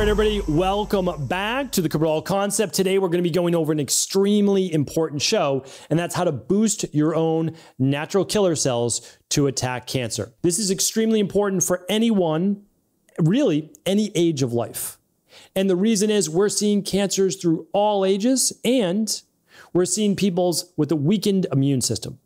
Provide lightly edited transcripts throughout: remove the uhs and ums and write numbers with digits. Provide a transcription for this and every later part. All right, everybody, welcome back to the Cabral Concept. Today, we're going to be going over an extremely important show, and that's how to boost your own natural killer cells to attack cancer. This is extremely important for anyone, really, any age of life. And the reason is we're seeing cancers through all ages, and we're seeing people with a weakened immune system.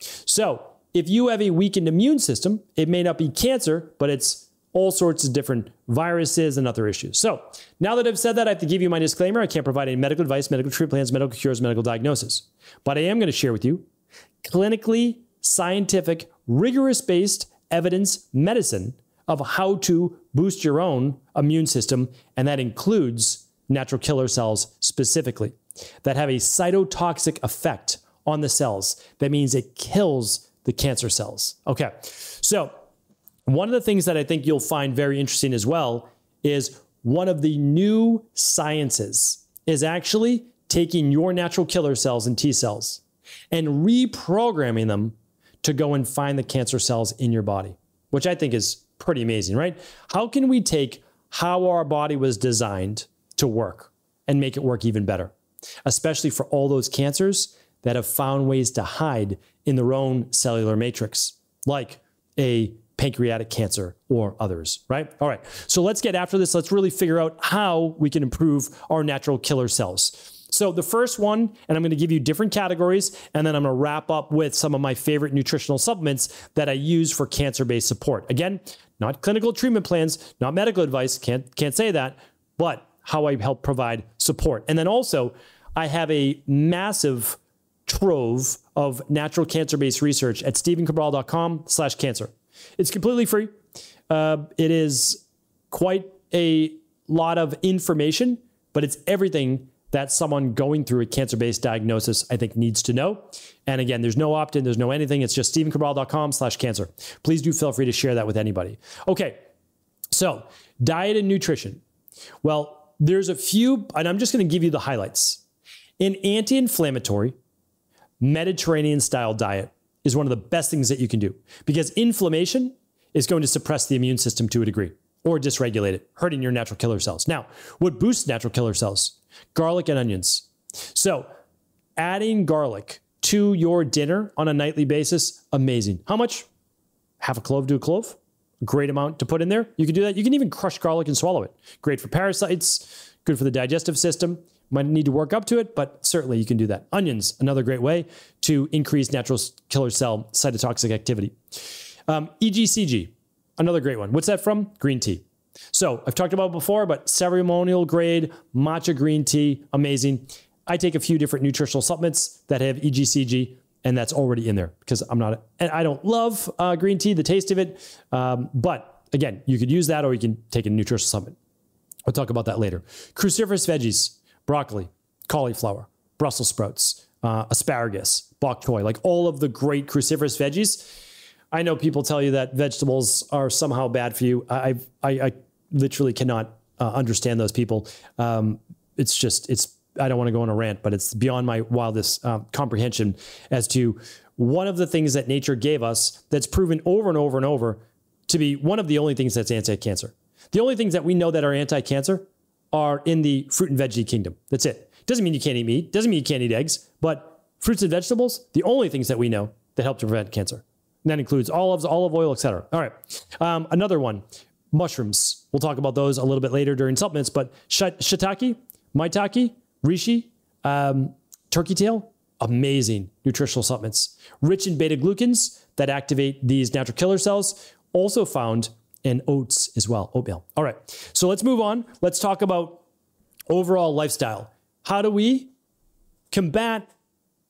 So if you have a weakened immune system, it may not be cancer, but it's all sorts of different viruses and other issues. So now that I've said that, I have to give you my disclaimer. I can't provide any medical advice, medical treatment plans, medical cures, medical diagnosis. But I am going to share with you clinically, scientific, rigorous-based evidence medicine of how to boost your own immune system, and that includes natural killer cells specifically that have a cytotoxic effect on the cells. That means it kills the cancer cells. Okay, so one of the things that I think you'll find very interesting as well is one of the new sciences is actually taking your natural killer cells and T cells and reprogramming them to go and find the cancer cells in your body, which I think is pretty amazing, right? How can we take how our body was designed to work and make it work even better, especially for all those cancers that have found ways to hide in their own cellular matrix, like a pancreatic cancer or others, right? All right, so let's get after this. Let's really figure out how we can improve our natural killer cells. So the first one, and I'm going to give you different categories, and then I'm going to wrap up with some of my favorite nutritional supplements that I use for cancer-based support. Again, not clinical treatment plans, not medical advice, can't say that, but how I help provide support. And then also, I have a massive trove of natural cancer-based research at stephencabral.com/cancer. It's completely free. It is quite a lot of information, but it's everything that someone going through a cancer-based diagnosis, I think, needs to know. And again, there's no opt-in, there's no anything. It's just stephencabral.com/cancer. Please do feel free to share that with anybody. Okay, so diet and nutrition. Well, there's a few, and I'm just going to give you the highlights. An anti-inflammatory Mediterranean-style diet is one of the best things that you can do, because inflammation is going to suppress the immune system to a degree or dysregulate it, hurting your natural killer cells. Now, what boosts natural killer cells? Garlic and onions. So adding garlic to your dinner on a nightly basis, amazing. How much? Half a clove to a clove. Great amount to put in there. You can do that. You can even crush garlic and swallow it. Great for parasites, good for the digestive system. Might need to work up to it, but certainly you can do that. Onions, another great way to increase natural killer cell cytotoxic activity. EGCG, another great one. What's that from? Green tea. So I've talked about it before, but ceremonial grade matcha green tea, amazing. I take a few different nutritional supplements that have EGCG, and that's already in there because I don't love green tea, the taste of it. But again, you could use that, or you can take a nutritional supplement. We'll talk about that later. Cruciferous veggies. Broccoli, cauliflower, Brussels sprouts, asparagus, bok choy, like all of the great cruciferous veggies. I know people tell you that vegetables are somehow bad for you. I literally cannot understand those people. I don't want to go on a rant, but it's beyond my wildest comprehension as to one of the things that nature gave us that's proven over and over and over to be one of the only things that's anti-cancer. The only things that we know that are anti-cancer are in the fruit and veggie kingdom. That's it. Doesn't mean you can't eat meat. Doesn't mean you can't eat eggs. But fruits and vegetables, the only things that we know that help to prevent cancer. And that includes olives, olive oil, etc. All right. Another one, mushrooms. We'll talk about those a little bit later during supplements. But shiitake, maitake, reishi, turkey tail, amazing nutritional supplements. Rich in beta glucans that activate these natural killer cells. Also found and oats as well, oatmeal. All right, so let's move on. Let's talk about overall lifestyle. How do we combat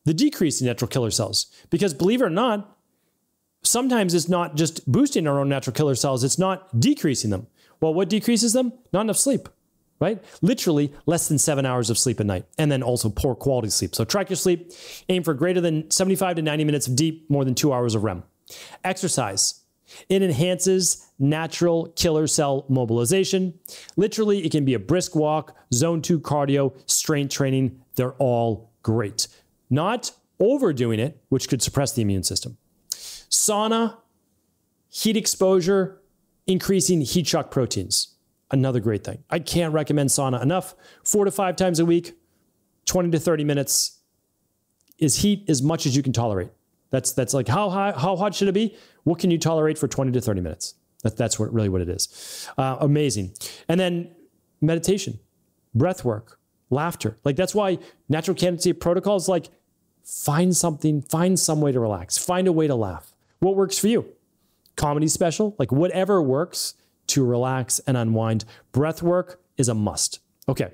the decrease in natural killer cells? Because believe it or not, sometimes it's not just boosting our own natural killer cells, it's not decreasing them. Well, what decreases them? Not enough sleep, right? Literally less than 7 hours of sleep a night, and then also poor quality sleep. So track your sleep, aim for greater than 75 to 90 minutes of deep, more than 2 hours of REM. Exercise. It enhances natural killer cell mobilization. Literally, it can be a brisk walk, zone 2 cardio, strength training. They're all great. Not overdoing it, which could suppress the immune system. Sauna, heat exposure, increasing heat shock proteins. another great thing. I can't recommend sauna enough. 4 to 5 times a week, 20 to 30 minutes is heat as much as you can tolerate. That's like how hot should it be? What can you tolerate for 20 to 30 minutes? That's really what it is. Amazing. And then meditation, breath work, laughter. Like that's why natural cannabis protocols, like find something, find some way to relax, find a way to laugh. What works for you? Comedy special, like whatever works to relax and unwind. Breath work is a must. Okay.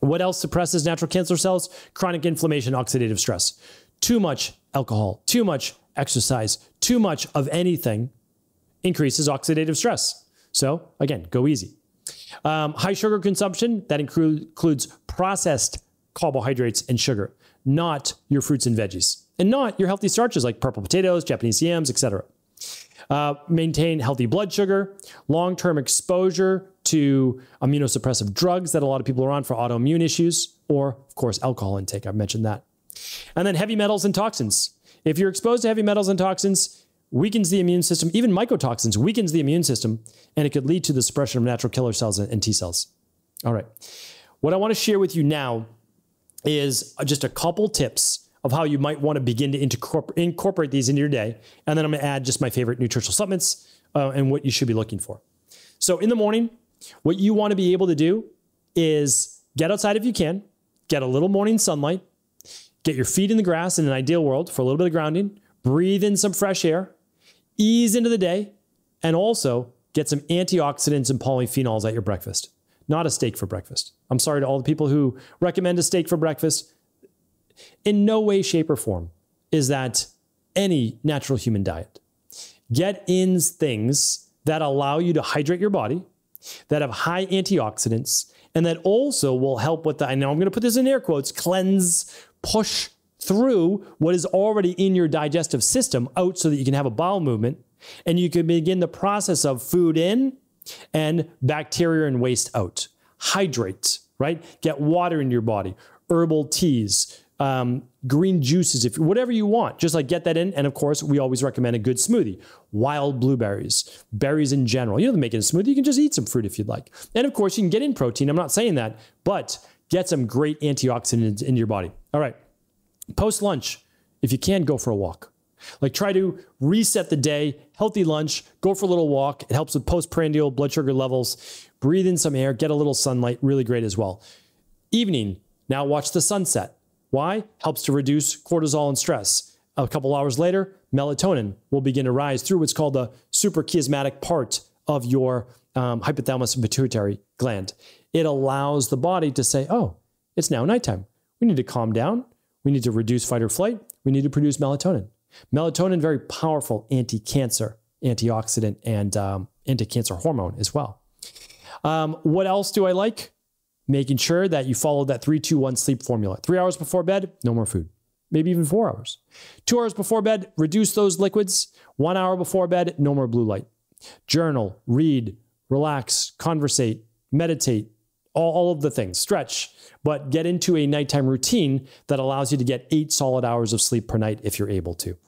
What else suppresses natural cancer cells? Chronic inflammation, oxidative stress. Too much alcohol, too much exercise, too much of anything increases oxidative stress. So again, go easy. High sugar consumption, that includes processed carbohydrates and sugar, not your fruits and veggies, and not your healthy starches like purple potatoes, Japanese yams, etc. Maintain healthy blood sugar, long-term exposure to immunosuppressive drugs that a lot of people are on for autoimmune issues, or of course, alcohol intake. I've mentioned that. And then heavy metals and toxins. If you're exposed to heavy metals and toxins, weakens the immune system, even mycotoxins weakens the immune system, and it could lead to the suppression of natural killer cells and T cells. All right. What I want to share with you now is just a couple tips of how you might want to begin to incorporate these into your day. And then I'm going to add just my favorite nutritional supplements and what you should be looking for. So in the morning, what you want to be able to do is get outside if you can, get a little morning sunlight, get your feet in the grass in an ideal world for a little bit of grounding, breathe in some fresh air, ease into the day, and also get some antioxidants and polyphenols at your breakfast. Not a steak for breakfast. I'm sorry to all the people who recommend a steak for breakfast. In no way, shape, or form is that any natural human diet. Get in things that allow you to hydrate your body, that have high antioxidants, and that also will help with the, I know I'm going to put this in air quotes, cleanse, push through what is already in your digestive system out so that you can have a bowel movement and you can begin the process of food in and bacteria and waste out. Hydrate, right? Get water in your body, herbal teas, green juices, if whatever you want, just like get that in. And of course, we always recommend a good smoothie, wild blueberries, berries in general. You don't have to make it a smoothie. You can just eat some fruit if you'd like. And of course you can get in protein. I'm not saying that, but get some great antioxidants in your body. All right. Post lunch, if you can, go for a walk. Like try to reset the day, healthy lunch, go for a little walk. It helps with postprandial blood sugar levels. Breathe in some air, get a little sunlight, really great as well. Evening, now watch the sunset. Why? Helps to reduce cortisol and stress. A couple hours later, melatonin will begin to rise through what's called the suprachiasmatic part of your hypothalamus and pituitary gland. It allows the body to say, oh, it's now nighttime. We need to calm down. We need to reduce fight or flight. We need to produce melatonin. Melatonin, very powerful anti-cancer, antioxidant, and anti-cancer hormone as well. What else do I like? Making sure that you follow that 3-2-1 sleep formula. 3 hours before bed, no more food. Maybe even 4 hours. 2 hours before bed, reduce those liquids. 1 hour before bed, no more blue light. Journal, read, relax, conversate, meditate, all of the things, stretch, but get into a nighttime routine that allows you to get 8 solid hours of sleep per night if you're able to.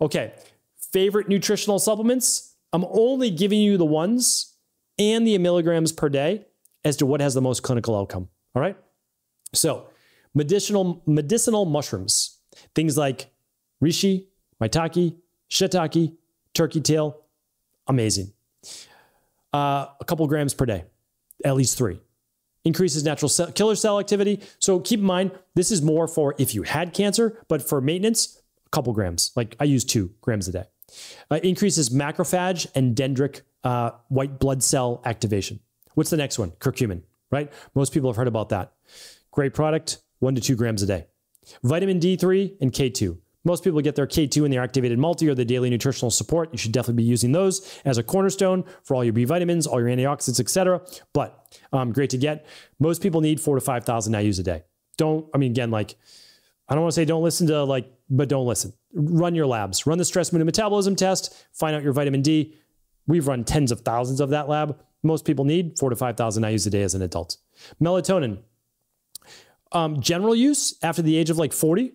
Okay, favorite nutritional supplements? I'm only giving you the ones and the milligrams per day as to what has the most clinical outcome, all right? So medicinal mushrooms, things like reishi, maitake, shiitake, turkey tail, amazing. A couple grams per day, at least 3. Increases natural killer cell activity. So keep in mind, this is more for if you had cancer, but for maintenance, a couple grams. Like I use 2 grams a day. Increases macrophage and dendritic white blood cell activation. What's the next one? Curcumin, right? Most people have heard about that. Great product, 1 to 2 grams a day. Vitamin D3 and K2. Most people get their K2 in their activated multi or the daily nutritional support. You should definitely be using those as a cornerstone for all your B vitamins, all your antioxidants, etc. But great to get. Most people need 4,000 to 5,000 IUs a day. I don't want to say don't listen to but don't listen. Run your labs, run the stress mood and metabolism test, find out your vitamin D. We've run tens of thousands of that lab. Most people need 4,000 to 5,000 IUs a day as an adult. Melatonin, general use after the age of 40,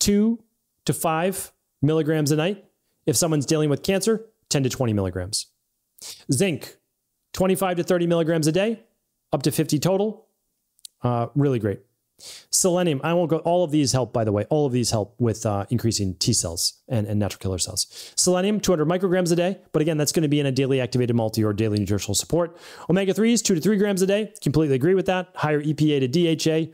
2 to 5 milligrams a night. If someone's dealing with cancer, 10 to 20 milligrams. Zinc, 25 to 30 milligrams a day, up to 50 total. Really great. Selenium, I won't go, all of these help, by the way. All of these help with increasing T cells and natural killer cells. Selenium, 200 micrograms a day. But again, that's going to be in a daily activated multi or daily nutritional support. Omega-3s, 2 to 3 grams a day. Completely agree with that. Higher EPA to DHA.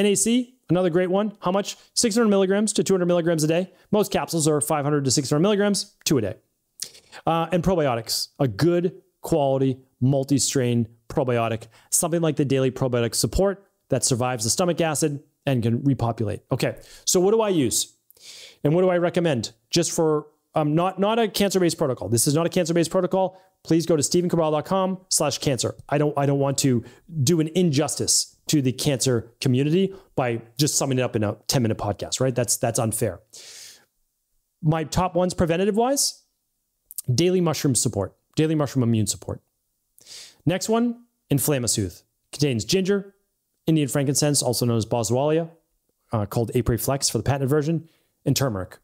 NAC, another great one. How much? 600 milligrams to 200 milligrams a day. Most capsules are 500 to 600 milligrams, 2 a day. And probiotics, a good quality multi-strain probiotic, something like the daily probiotic support that survives the stomach acid and can repopulate. Okay, so what do I use? And what do I recommend? Just for, not a cancer-based protocol. This is not a cancer-based protocol. Please go to stephencabral.com/cancer. I don't want to do an injustice to the cancer community by just summing it up in a 10-minute podcast, right? That's unfair. My top ones preventative-wise, daily mushroom support, daily mushroom immune support. Next one, Inflamasooth. Contains ginger, Indian frankincense, also known as Boswellia, called Apriflex for the patented version, and turmeric.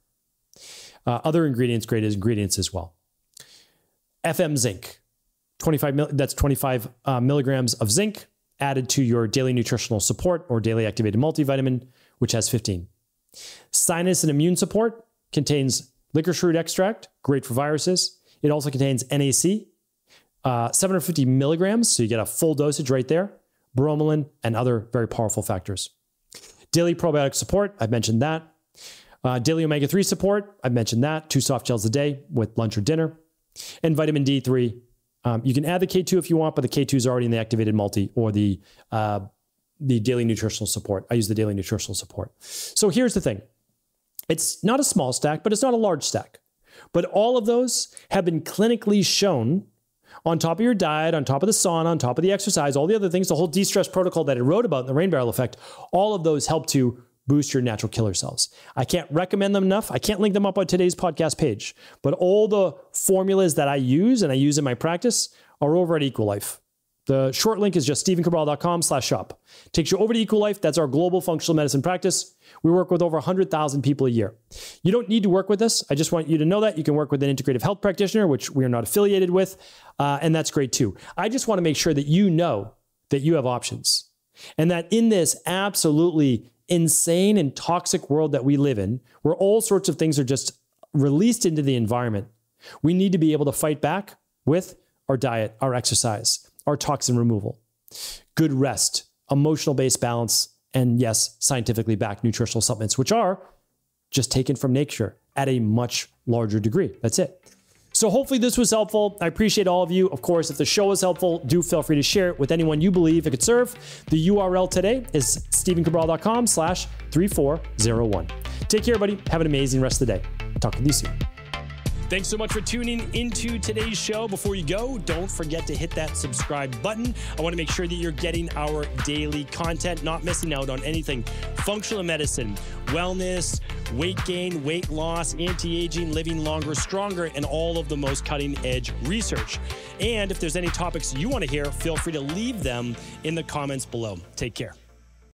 Other ingredients, great ingredients as well. FM zinc, 25 milligrams of zinc added to your daily nutritional support or daily activated multivitamin, which has 15. Sinus and immune support contains licorice root extract, great for viruses. It also contains NAC, 750 milligrams, so you get a full dosage right there. Bromelain, and other very powerful factors. Daily probiotic support, I've mentioned that. Daily omega-3 support, I've mentioned that. 2 soft gels a day with lunch or dinner. And vitamin D3. You can add the K2 if you want, but the K2 is already in the activated multi or the daily nutritional support. I use the daily nutritional support. So here's the thing. It's not a small stack, but it's not a large stack. But all of those have been clinically shown on top of your diet, on top of the sauna, on top of the exercise, all the other things, the whole de-stress protocol that I wrote about in the rain barrel effect, all of those help to boost your natural killer cells. I can't recommend them enough. I can't link them up on today's podcast page, but all the formulas that I use and I use in my practice are over at Equalife. The short link is just stephencabral.com/shop. Takes you over to Equalife. That's our global functional medicine practice. We work with over 100,000 people a year. You don't need to work with us. I just want you to know that. You can work with an integrative health practitioner, which we are not affiliated with, and that's great too. I just want to make sure that you have options and that in this absolutely insane and toxic world that we live in, where all sorts of things are just released into the environment, we need to be able to fight back with our diet, our exercise, our toxin removal, good rest, emotional-based balance, and yes, scientifically backed nutritional supplements, which are just taken from nature at a much larger degree. That's it. So hopefully this was helpful. I appreciate all of you. Of course, if the show was helpful, do feel free to share it with anyone you believe it could serve. The URL today is stephencabral.com/3401. Take care, everybody. Have an amazing rest of the day. Talk with you soon. Thanks so much for tuning into today's show. Before you go, don't forget to hit that subscribe button. I want to make sure that you're getting our daily content, not missing out on anything. Functional medicine, wellness, weight gain, weight loss, anti-aging, living longer, stronger, and all of the most cutting-edge research. And if there's any topics you want to hear, feel free to leave them in the comments below. Take care.